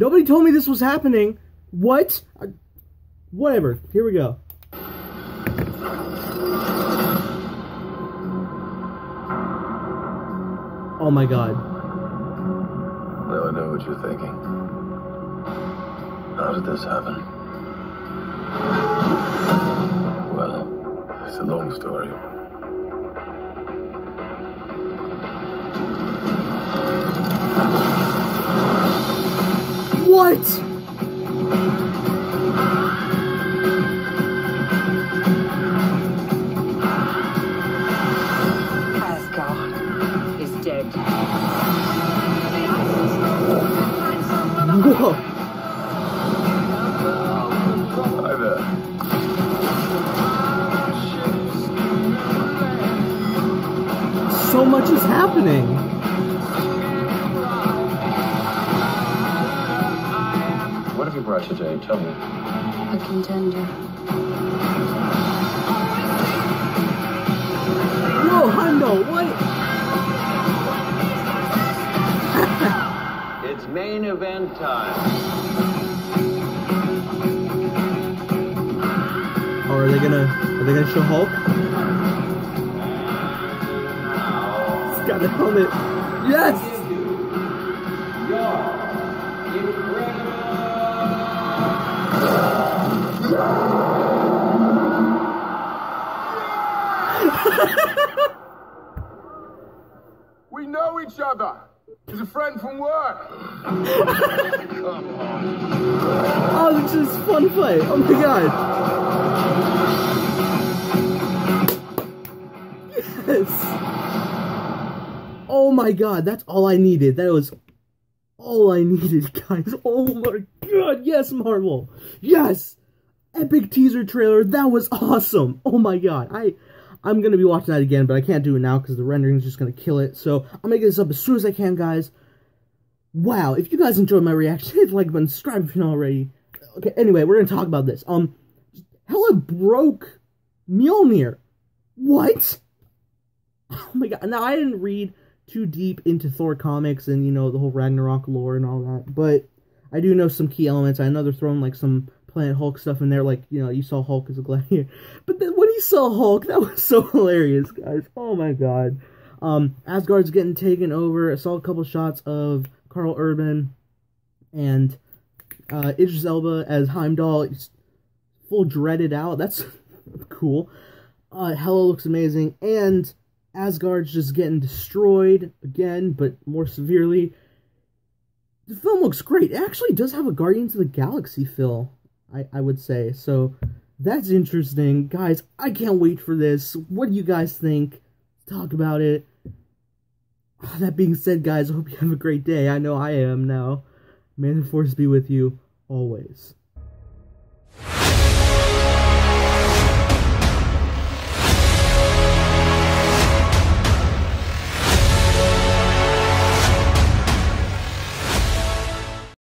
Nobody told me this was happening. What? Whatever. Here we go. Oh my god. Now I know what you're thinking. How did this happen? Well, it's a long story. What? Asgard is dead. Whoa. Hi there. So much is happening. Today, tell me. A contender. Whoa, Heimdall, what? It's main event time. Or are they gonna show Hulk? He's got a helmet. Yes! We know each other. He's a friend from work. Come on. Oh, this is fun play. Oh my god. Yes. Oh my god, that's all I needed. That was all I needed, guys. Oh my god. Yes, Marvel. Yes. Epic teaser trailer. That was awesome. Oh my god. I'm going to be watching that again, but I can't do it now because the rendering is just going to kill it. So I'm going to get this up as soon as I can, guys. Wow, if you guys enjoyed my reaction, hit the like button, subscribe if you're not already. Okay, anyway, we're going to talk about this. Hela broke Mjolnir. What? Oh my god. Now, I didn't read too deep into Thor comics and, you know, the whole Ragnarok lore and all that, but I do know some key elements. I know they're throwing, like, some Planet Hulk stuff in there, like, you know, you saw Hulk as a gladiator, but then when he saw Hulk, that was so hilarious, guys. Oh my god. Asgard's getting taken over. I saw a couple shots of Karl Urban and Idris Elba as Heimdall. He's full dreaded out. That's cool. Hela looks amazing, and Asgard's just getting destroyed again, but more severely. The film looks great. It actually does have a Guardians of the Galaxy feel, I would say. So that's interesting. Guys, I can't wait for this. What do you guys think? Talk about it. That being said, guys, I hope you have a great day. I know I am now. May the force be with you always.